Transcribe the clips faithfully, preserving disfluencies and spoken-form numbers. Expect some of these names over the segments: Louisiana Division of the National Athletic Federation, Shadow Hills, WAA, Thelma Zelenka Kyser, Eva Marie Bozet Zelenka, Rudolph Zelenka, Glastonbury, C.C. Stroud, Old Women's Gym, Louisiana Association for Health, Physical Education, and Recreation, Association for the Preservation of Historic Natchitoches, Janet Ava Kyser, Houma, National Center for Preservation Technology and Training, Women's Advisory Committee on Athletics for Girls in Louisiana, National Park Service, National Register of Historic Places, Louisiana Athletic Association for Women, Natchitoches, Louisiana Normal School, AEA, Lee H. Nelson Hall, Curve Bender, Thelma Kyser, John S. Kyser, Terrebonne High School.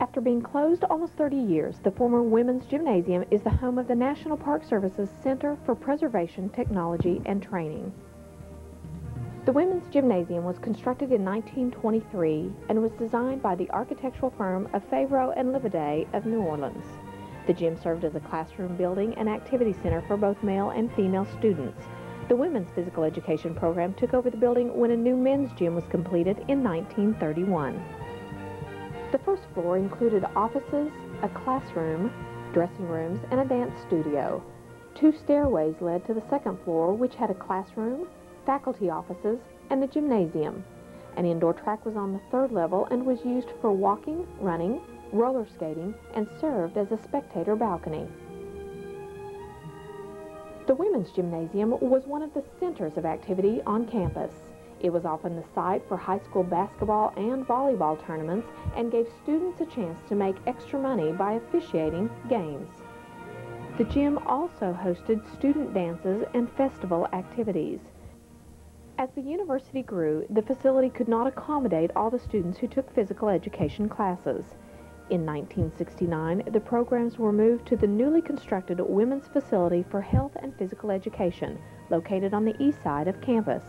After being closed almost thirty years, the former Women's Gymnasium is the home of the National Park Service's Center for Preservation Technology and Training. The Women's Gymnasium was constructed in nineteen twenty-three and was designed by the architectural firm of Favreau and Livaday of New Orleans. The gym served as a classroom building and activity center for both male and female students. The Women's Physical Education program took over the building when a new men's gym was completed in nineteen thirty-one. The first floor included offices, a classroom, dressing rooms, and a dance studio. Two stairways led to the second floor, which had a classroom, faculty offices, and the gymnasium. An indoor track was on the third level and was used for walking, running, roller skating, and served as a spectator balcony. The Women's Gymnasium was one of the centers of activity on campus. It was often the site for high school basketball and volleyball tournaments and gave students a chance to make extra money by officiating games. The gym also hosted student dances and festival activities. As the university grew, the facility could not accommodate all the students who took physical education classes. In nineteen sixty-nine, the programs were moved to the newly constructed Women's Facility for Health and Physical Education, located on the east side of campus.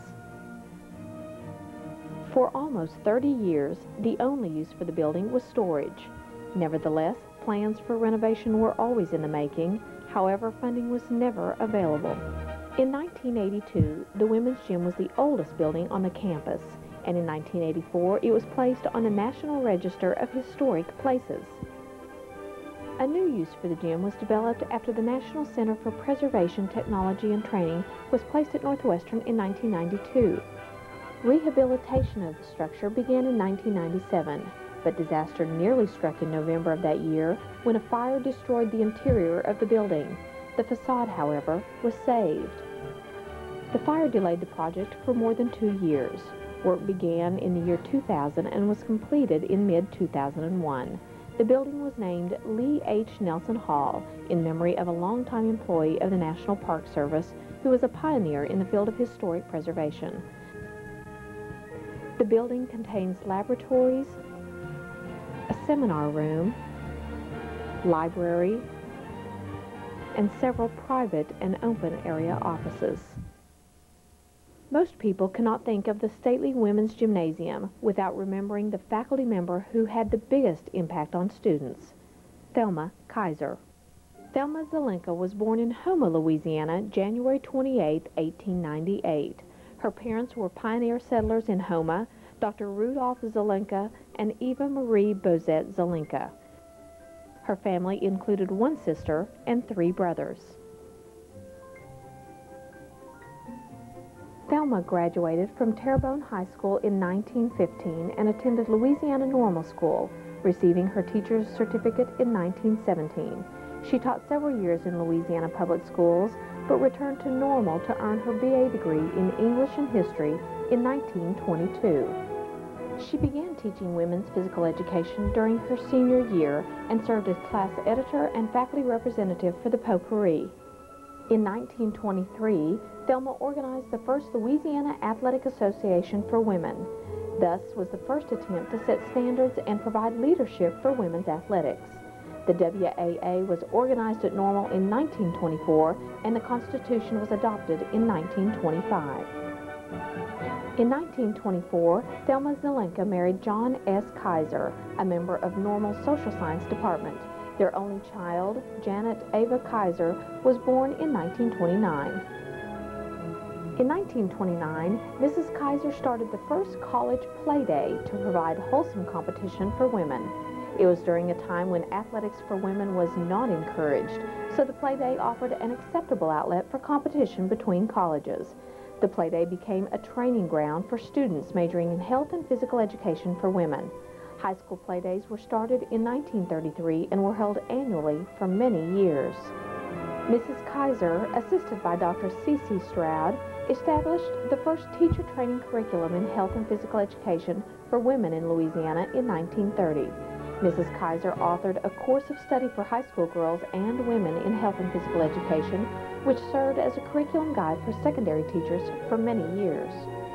For almost thirty years, the only use for the building was storage. Nevertheless, plans for renovation were always in the making. However, funding was never available. In nineteen eighty-two, the Women's Gym was the oldest building on the campus, and in nineteen eighty-four, it was placed on the National Register of Historic Places. A new use for the gym was developed after the National Center for Preservation Technology and Training was placed at Northwestern in nineteen ninety-two. Rehabilitation of the structure began in nineteen ninety-seven, but disaster nearly struck in November of that year when a fire destroyed the interior of the building. The facade, however, was saved. The fire delayed the project for more than two years. Work began in the year two thousand and was completed in mid two thousand one. The building was named Lee H. Nelson Hall in memory of a longtime employee of the National Park Service who was a pioneer in the field of historic preservation. The building contains laboratories, a seminar room, library, and several private and open area offices. Most people cannot think of the stately Women's Gymnasium without remembering the faculty member who had the biggest impact on students, Thelma Kyser. Thelma Zelenka was born in Houma, Louisiana, January twenty-eighth, eighteen ninety-eight. Her parents were pioneer settlers in Houma, Doctor Rudolph Zelenka and Eva Marie Bozet Zelenka. Her family included one sister and three brothers. Thelma graduated from Terrebonne High School in nineteen fifteen and attended Louisiana Normal School, receiving her teacher's certificate in nineteen seventeen. She taught several years in Louisiana public schools, but returned to Normal to earn her B A degree in English and History in nineteen twenty-two. She began teaching women's physical education during her senior year and served as class editor and faculty representative for the Potpourri. In nineteen twenty-three, Thelma organized the first Louisiana Athletic Association for Women. Thus was the first attempt to set standards and provide leadership for women's athletics. The W A A was organized at Normal in nineteen twenty-four, and the Constitution was adopted in nineteen twenty-five. In nineteen twenty-four, Thelma Zelenka married John S. Kyser, a member of Normal's Social Science Department. Their only child, Janet Ava Kyser, was born in nineteen twenty-nine. In nineteen twenty-nine, Missus Kyser started the first college play day to provide wholesome competition for women. It was during a time when athletics for women was not encouraged, so the playday offered an acceptable outlet for competition between colleges. The playday became a training ground for students majoring in health and physical education for women. High school playdays were started in nineteen thirty-three and were held annually for many years. Missus Kyser, assisted by Doctor C C Stroud, established the first teacher training curriculum in health and physical education for women in Louisiana in nineteen thirty. Missus Kyser authored a course of study for high school girls and women in health and physical education, which served as a curriculum guide for secondary teachers for many years.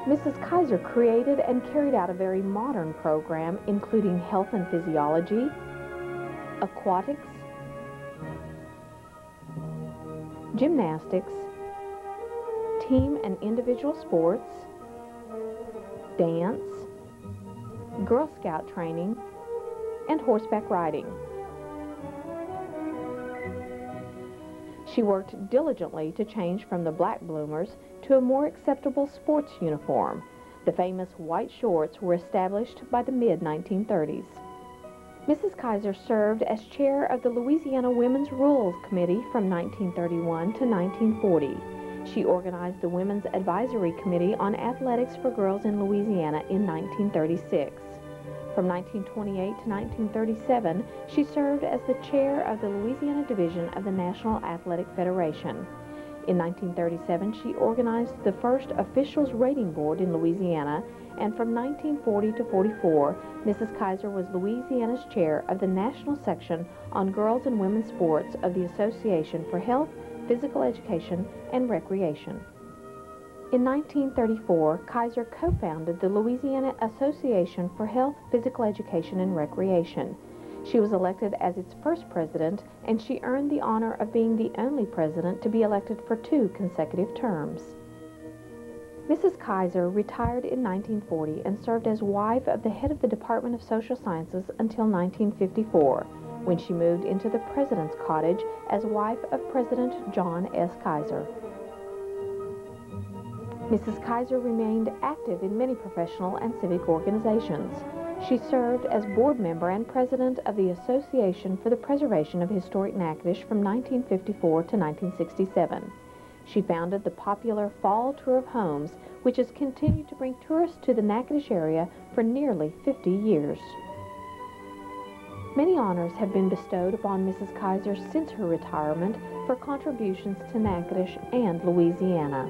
Missus Kyser created and carried out a very modern program, including health and physiology, aquatics, gymnastics, team and individual sports, dance, Girl Scout training, and horseback riding. She worked diligently to change from the black bloomers to a more acceptable sports uniform. The famous white shorts were established by the mid nineteen thirties. Missus Kyser served as chair of the Louisiana Women's Rules Committee from nineteen thirty-one to nineteen forty. She organized the Women's Advisory Committee on Athletics for Girls in Louisiana in nineteen thirty-six. From nineteen twenty-eight to nineteen thirty-seven, she served as the chair of the Louisiana Division of the National Athletic Federation. In nineteen thirty-seven, she organized the first officials rating board in Louisiana, and from nineteen forty to forty-four, Missus Kyser was Louisiana's chair of the National Section on Girls and Women's Sports of the Association for Health, Physical Education, and Recreation. In nineteen thirty-four, Kyser co-founded the Louisiana Association for Health, Physical Education, and Recreation. She was elected as its first president, and she earned the honor of being the only president to be elected for two consecutive terms. Missus Kyser retired in nineteen forty and served as wife of the head of the Department of Social Sciences until nineteen fifty-four. When she moved into the President's Cottage as wife of President John S. Kyser. Missus Kyser remained active in many professional and civic organizations. She served as board member and president of the Association for the Preservation of Historic Natchitoches from nineteen fifty-four to nineteen sixty-seven. She founded the popular Fall Tour of Homes, which has continued to bring tourists to the Natchitoches area for nearly fifty years. Many honors have been bestowed upon Missus Kyser since her retirement for contributions to Natchitoches and Louisiana.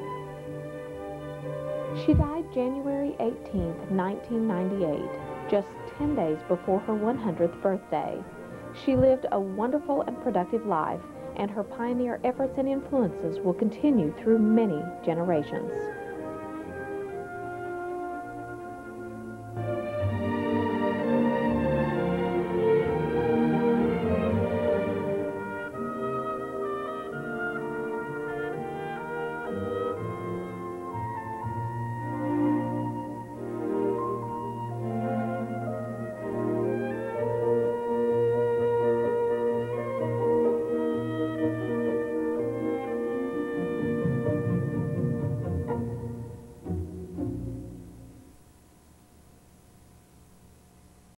She died January eighteenth, nineteen ninety-eight, just ten days before her one hundredth birthday. She lived a wonderful and productive life, and her pioneer efforts and influences will continue through many generations.